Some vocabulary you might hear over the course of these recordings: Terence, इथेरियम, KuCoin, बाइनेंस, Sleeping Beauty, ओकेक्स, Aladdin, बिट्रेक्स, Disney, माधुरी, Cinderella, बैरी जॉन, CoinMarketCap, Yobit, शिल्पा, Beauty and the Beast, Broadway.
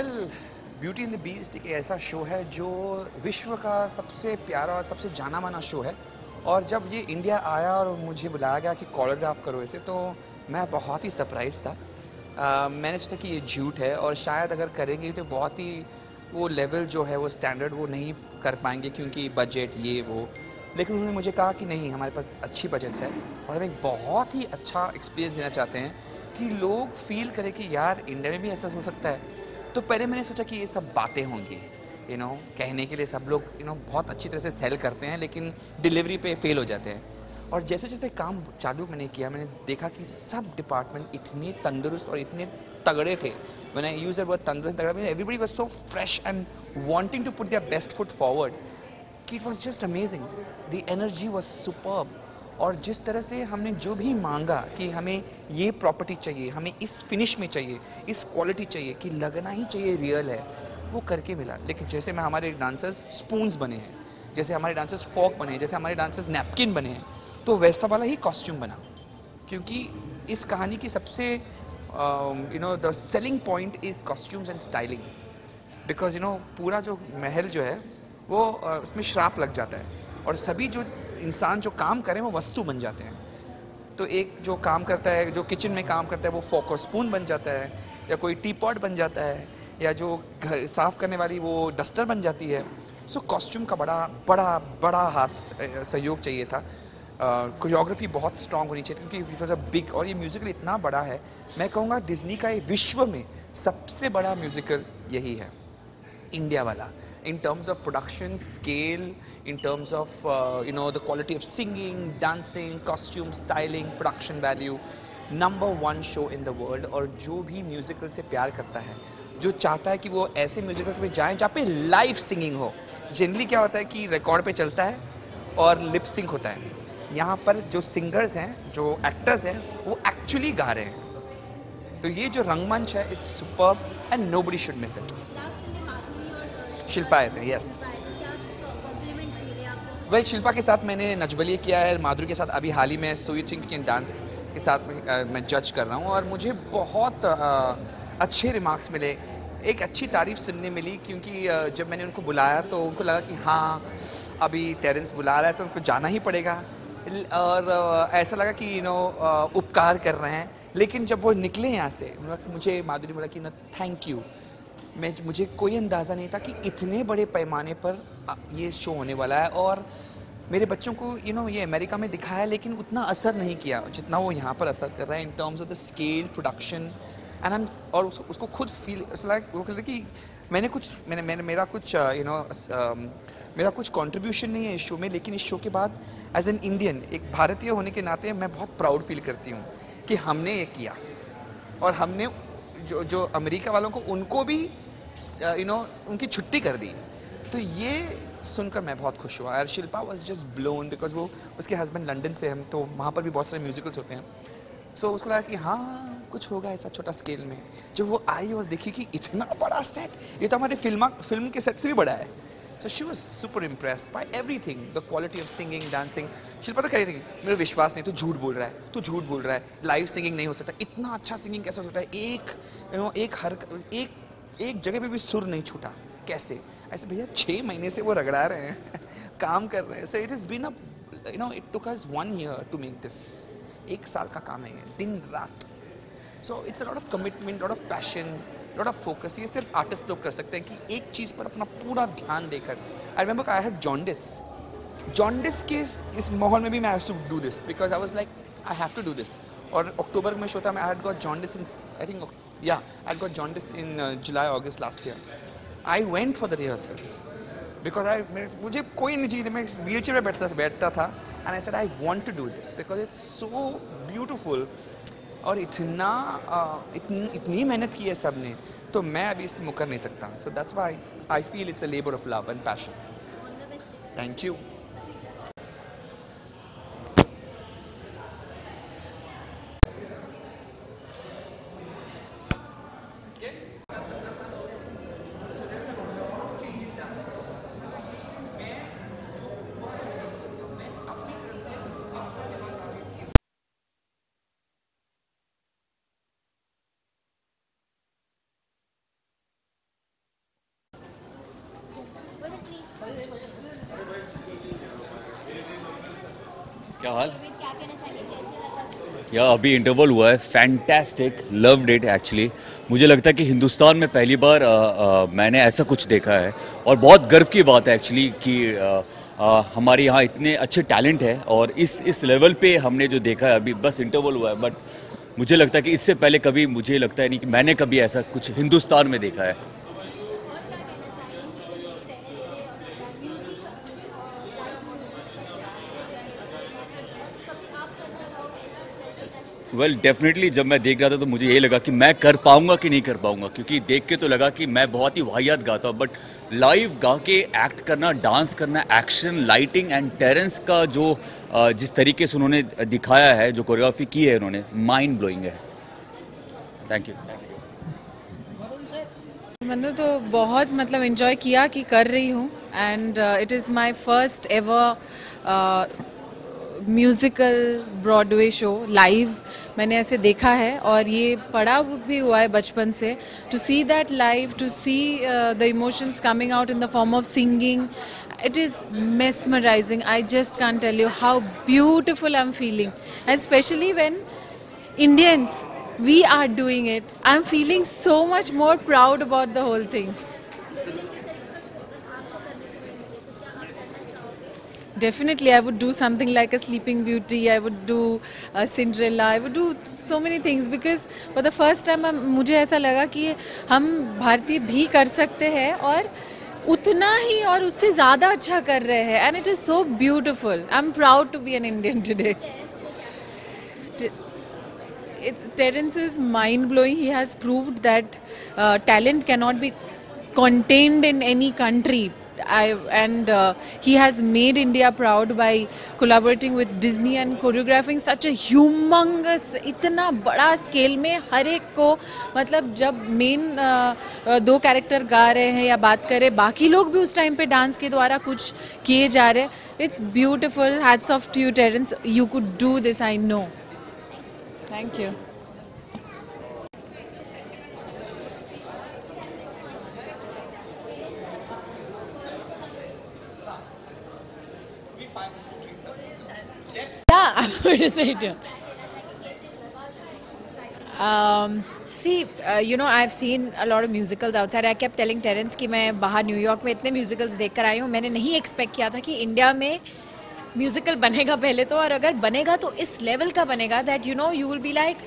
Well, Beauty and the Beast एक ऐसा show है जो विश्व का सबसे प्यारा और सबसे जाना माना शो है और जब ये इंडिया आया और मुझे बुलाया गया कि कोरियोग्राफ करो इसे तो मैं बहुत ही सरप्राइज था। मैंने सोचा कि ये झूठ है और शायद अगर करेंगे तो बहुत ही वो लेवल जो है वो स्टैंडर्ड वो नहीं कर पाएंगे क्योंकि बजट ये वो, लेकिन उन्होंने मुझे कहा कि नहीं हमारे पास अच्छी बजट्स है और हम एक बहुत ही अच्छा एक्सपीरियंस देना चाहते हैं कि लोग फील करें कि यार इंडिया में भी ऐसा हो सकता है। तो पहले मैंने सोचा कि ये सब बातें होंगी यू नो, कहने के लिए सब लोग यू नो, बहुत अच्छी तरह से सेल करते हैं लेकिन डिलीवरी पे फेल हो जाते हैं। और जैसे जैसे काम चालू मैंने किया मैंने देखा कि सब डिपार्टमेंट इतने तंदुरुस्त और इतने तगड़े थे। When I use the word तंदुरुस्त तगड़ा, everybody was so fresh and wanting to put their best foot forward कि it was just amazing, the energy was superb. और जिस तरह से हमने जो भी मांगा कि हमें ये प्रॉपर्टी चाहिए, हमें इस फिनिश में चाहिए, इस क्वालिटी चाहिए कि लगना ही चाहिए रियल है, वो करके मिला। लेकिन जैसे मैं हमारे डांसर्स स्पून्स बने हैं, जैसे हमारे डांसर्स फोक बने हैं, जैसे हमारे डांसर्स नैपकिन बने हैं, तो वैसा वाला ही कॉस्ट्यूम बना क्योंकि इस कहानी की सबसे the selling point is costumes and styling because पूरा जो महल जो है वो उसमें श्राप लग जाता है और सभी जो इंसान जो काम करें वो वस्तु बन जाते हैं। तो एक जो काम करता है, जो किचन में काम करता है वो फोक और स्पून बन जाता है या कोई टीपॉट बन जाता है या जो घर साफ़ करने वाली वो डस्टर बन जाती है। सो कॉस्ट्यूम का बड़ा बड़ा बड़ा हाथ सहयोग चाहिए था। कोरियोग्राफी बहुत स्ट्रांग होनी चाहिए क्योंकि इट वॉज अ बिग, और ये म्यूज़िकल इतना बड़ा है, मैं कहूँगा डिज्नी का विश्व में सबसे बड़ा म्यूज़िकल यही है इंडिया वाला, in terms of production scale, in terms of the quality of singing, dancing, costume, styling, production value, #1 show in the world। और जो भी म्यूज़िकल से प्यार करता है, जो चाहता है कि वो ऐसे म्यूज़िकल्स में जाएँ जहाँ पे लाइव सिंगिंग हो। जनरली क्या होता है कि रिकॉर्ड पे चलता है और लिप सिंक होता है, यहाँ पर जो सिंगर्स हैं, जो एक्टर्स हैं, वो एक्चुअली गा रहे हैं। तो ये जो रंगमंच है is superb and nobody should miss it. शिल्पा आए थे, यस। वेल, शिल्पा के साथ मैंने नजबलिया किया है, माधुरी के साथ अभी हाल ही में so you think can dance के साथ मैं जज कर रहा हूँ और मुझे बहुत अच्छे रिमार्क्स मिले, एक अच्छी तारीफ़ सुनने मिली क्योंकि जब मैंने उनको बुलाया तो उनको लगा कि हाँ अभी टेरेंस बुला रहा है तो उनको जाना ही पड़ेगा और ऐसा लगा कि उपकार कर रहे हैं। लेकिन जब वो निकले यहाँ से मुझे माधुरी बोला कि थैंक यू, मुझे कोई अंदाज़ा नहीं था कि इतने बड़े पैमाने पर ये शो होने वाला है और मेरे बच्चों को ये अमेरिका में दिखाया लेकिन उतना असर नहीं किया जितना वो यहाँ पर असर कर रहा है in terms of the scale, production and हम। और उसको खुद फील लाइक वो कहते कि मेरा कुछ कॉन्ट्रीब्यूशन नहीं है इस शो में, लेकिन इस शो के बाद एज एन इंडियन, एक भारतीय होने के नाते मैं बहुत प्राउड फील करती हूँ कि हमने ये किया और हमने जो अमेरिका वालों को, उनको भी उनकी छुट्टी कर दी। तो ये सुनकर मैं बहुत खुश हुआ। और शिल्पा was just blown because वो, उसके हस्बैंड लंदन से हैं तो वहाँ पर भी बहुत सारे म्यूज़िकल्स होते हैं। सो उसको लगा कि हाँ कुछ होगा ऐसा छोटा स्केल में। जब वो आई और देखी कि इतना बड़ा सेट, ये तो हमारे फिल्म के सेट से भी बड़ा है। So she was super impressed by everything, the quality of singing, dancing. शिल्पा तो कह रही थी मेरा विश्वास नहीं, तू झूठ बोल रहा है, लाइव सिंगिंग नहीं हो सकता, इतना अच्छा सिंगिंग कैसे हो सकता है, एक जगह पे भी सुर नहीं छूटा कैसे। ऐसे भैया 6 महीने से वो रगड़ा रहे हैं काम कर रहे हैं। So it is been a it took us 1 year to make this, 1 साल का काम है दिन रात। So it's a lot of commitment, lot of passion, lot of focus. ये सिर्फ आर्टिस्ट लोग कर सकते हैं कि एक चीज़ पर अपना पूरा ध्यान देकर। I remember I had jaundice के इस माहौल में भी मैं do this because I was like I have to do this. और अक्टूबर में शो था, I had got jaundice in July August last year. I went for the rehearsals because मुझे कोई नहीं चाहिए, मैं व्हील चेयर पर बैठता था and I said I want to do this because it's so beautiful. और इतनी मेहनत की है सब ने, तो मैं अभी इससे मुकर नहीं सकता। So that's why I feel it's a labour of love and passion. Thank you. क्या हाल? या अभी इंटरवल हुआ है, फैंटास्टिक, लव्ड इट एक्चुअली। मुझे लगता है कि हिंदुस्तान में पहली बार मैंने ऐसा कुछ देखा है और बहुत गर्व की बात है एक्चुअली कि हमारे यहाँ इतने अच्छे टैलेंट है और इस लेवल पे हमने जो देखा है अभी, बस इंटरवल हुआ है बट मुझे लगता है कि इससे पहले कभी, मुझे लगता है नहीं कि मैंने कभी ऐसा कुछ हिंदुस्तान में देखा है। वेल डेफिनेटली जब मैं देख रहा था तो मुझे यही लगा कि मैं कर पाऊंगा कि नहीं कर पाऊंगा, क्योंकि देख के तो लगा कि मैं बहुत ही वाहियात गाता हूँ बट लाइव गा के एक्ट करना, डांस करना, एक्शन, लाइटिंग एंड टेरेंस का जो जिस तरीके से उन्होंने दिखाया है, जो कोरियोग्राफी की है उन्होंने, माइंड ब्लोइंग है। Thank you. मैंने तो बहुत मतलब इन्जॉय किया कि कर रही हूँ and it is my first ever musical Broadway show live मैंने ऐसे देखा है और ये पढ़ा भी हुआ है बचपन से। To see that live, to see the emotions coming out in the form of singing, it is mesmerising. I just can't tell you how beautiful I am feeling and specially when Indians we are doing it, I am feeling so much more proud about the whole thing. Definitely, I would do something like a Sleeping Beauty. I would do Cinderella. I would do so many things because for the first time, मुझे ऐसा लगा कि हम भारतीय भी कर सकते हैं और उतना ही और उससे ज़्यादा अच्छा कर रहे हैं। And it is so beautiful. I'm proud to be an Indian today. Terence is mind blowing. He has proved that talent cannot be contained in any country. He has made India proud by collaborating with Disney and choreographing such a humongous, इतना बड़ा scale में हर एक को, मतलब जब main दो character गा रहे हैं या बात करें, बाकी लोग भी उस टाइम पे डांस के द्वारा कुछ किए जा रहे हैं। It's beautiful. Hats off to you Terence, you could do this, I know. Thank you. You know, I've seen a lot of musicals outside. I kept telling Terence कि मैं बाहर न्यूयॉर्क में इतने musicals देख कर आई हूँ, मैंने नहीं एक्सपेक्ट किया था कि इंडिया में म्यूजिकल बनेगा पहले तो, और अगर बनेगा तो इस लेवल का बनेगा that you know you will be like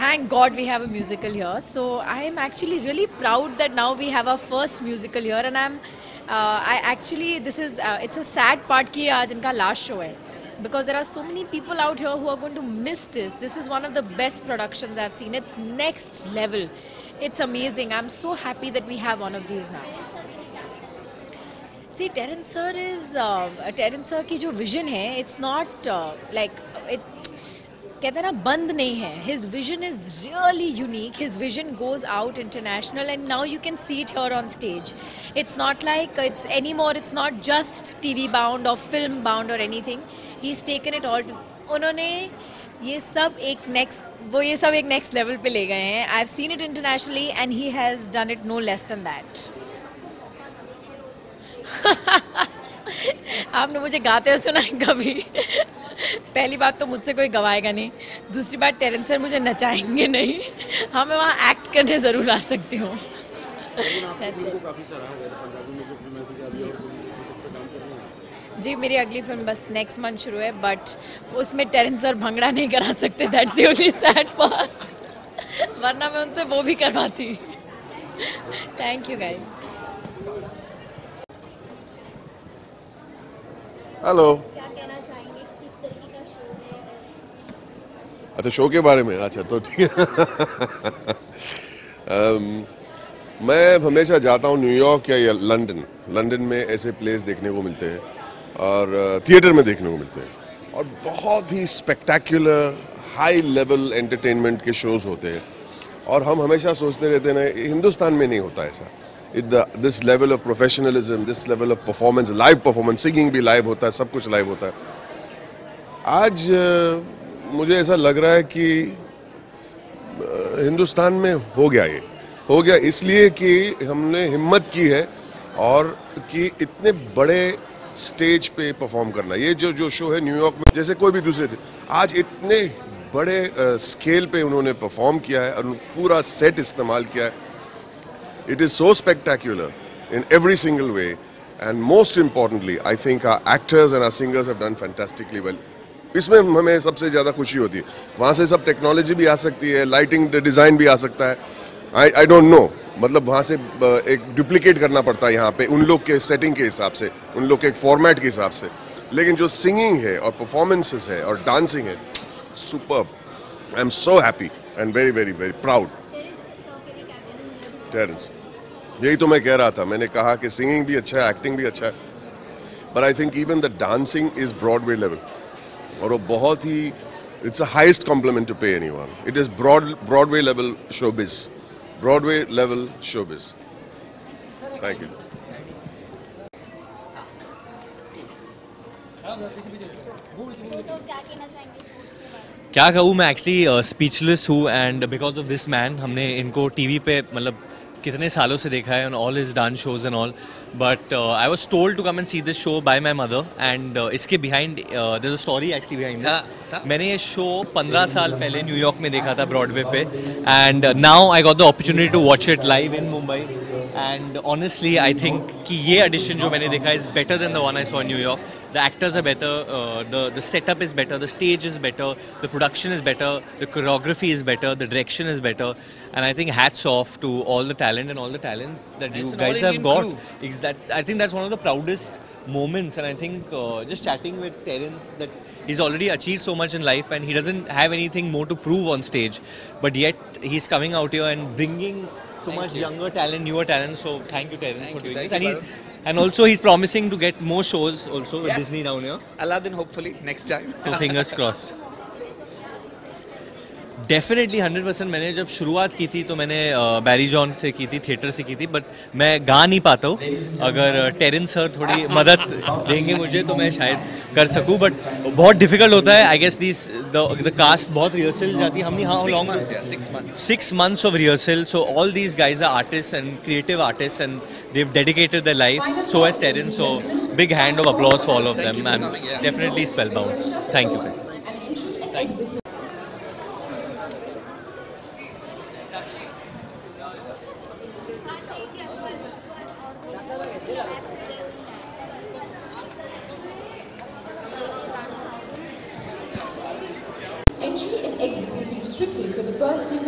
thank God we have a musical here. So I am actually really proud that now we have our first musical here and it's a sad part कि आज इनका last show है, because there are so many people out here who are going to miss this. This is one of the best productions I've seen. It's next level. It's amazing. I'm so happy that we have one of these now. See, Terence sir की जो vision है, it's not कहते हैं ना बंद नहीं है. His vision is really unique. His vision goes out international and now you can see it here on stage. It's not like it's anymore. It's not just TV bound or film bound or anything. He's taken it all. उन्होंने ये सब एक next level पे ले गए हैं. I've seen it internationally and he has done it no less than that. आपने मुझे गाते हुए सुना है कभी? पहली बात तो मुझसे कोई गवाएगा नहीं, दूसरी बात टेरेंस सर मुझे नचाएंगे नहीं, हाँ मैं वहाँ एक्ट करने ज़रूर आ सकती हूँ। जी मेरी अगली फिल्म बस नेक्स्ट मंथ शुरू है बट उसमें टेरेंस सर भंगड़ा नहीं करा सकते, that's the only sad part, वरना मैं उनसे वो भी करवाती। Thank you guys. हेलो, अच्छा शो के बारे में, अच्छा तो ठीक है। मैं हमेशा जाता हूँ न्यूयॉर्क या लंदन में, ऐसे प्लेस देखने को मिलते हैं और थिएटर में देखने को मिलते हैं और बहुत ही स्पेक्टेक्युलर हाई लेवल एंटरटेनमेंट के शोज़ होते हैं और हम हमेशा सोचते रहते हैं ना हिंदुस्तान में नहीं होता ऐसा, this level of professionalism, this level of performance, live performance, singing भी लाइव होता है, सब कुछ लाइव होता है। आज मुझे ऐसा लग रहा है कि हिंदुस्तान में हो गया, ये हो गया इसलिए कि हमने हिम्मत की है और कि इतने बड़े स्टेज पे परफॉर्म करना, ये जो शो है न्यूयॉर्क में जैसे कोई भी दूसरे थे, आज इतने बड़े स्केल पे उन्होंने परफॉर्म किया है और पूरा सेट इस्तेमाल किया है. It is so spectacular in every single way and most importantly I think our actors and our singers have done fantastically well. इसमें हमें सबसे ज़्यादा खुशी होती है. वहाँ से सब टेक्नोलॉजी भी आ सकती है, लाइटिंग डिज़ाइन भी आ सकता है, आई डोंट नो, मतलब वहाँ से एक डुप्लीकेट करना पड़ता है यहाँ पे उन लोग के सेटिंग के हिसाब से, उन लोग के एक फॉर्मेट के हिसाब से. लेकिन जो सिंगिंग है और परफॉर्मेंसेस है और डांसिंग है, superb. I am so happy and very very very proud. Terence, यही तो मैं कह रहा था, मैंने कहा कि सिंगिंग भी अच्छा है, एक्टिंग भी अच्छा है, but I think even the dancing is Broadway level. और वो बहुत ही, it's a highest compliment to pay anyone. It is Broadway level showbiz. Broadway level showbiz. Thank you. क्या कहूँ मैं, एक्चुअली स्पीचलेस हूँ. And because of this man हमने इनको टीवी पे मतलब कितने सालों से देखा है, on all his dance shows and all. But I was told to come and see this show by my mother. And इसके behind there is a story actually behind. मैंने ये शो 15 साल पहले न्यूयॉर्क में देखा था ब्रॉडवे पे, and now I got the opportunity to watch it live in Mumbai. And honestly I think कि ये एडिशन जो मैंने देखा is better than the one I saw in New York. The actors are better, the setup is better, the stage is better, the production is better, the choreography is better, the direction is better, and I think hats off to all the talent that you guys have got. I think that's one of the proudest moments, and I think just chatting with Terence that he's already achieved so much in life and he doesn't have anything more to prove on stage, but yet he's coming out here and bringing so much younger talent, newer talent. So thank you, Terence, for doing this. And also he's promising to get more shows also with Disney down here. Aladdin, hopefully next time. So fingers crossed. Definitely 100%. मैंने जब शुरुआत की थी तो मैंने बैरी जॉन से की थी, थिएटर से की थी, बट मैं गा नहीं पाता हूँ. अगर टेरेंस सर थोड़ी मदद देंगे मुझे तो मैं शायद कर सकूँ, बट बहुत डिफिकल्ट होता है. आई गेस द कास्ट बहुत रिहर्सल जाती है. हमने how long 6 months of rehearsal. So all these guys are artist and creative artist and they've dedicated their life. So has Terence. So big hand of applause for all of them. I'm definitely spellbound. Thank you. Thank you. Entry and exit will be restricted for the first few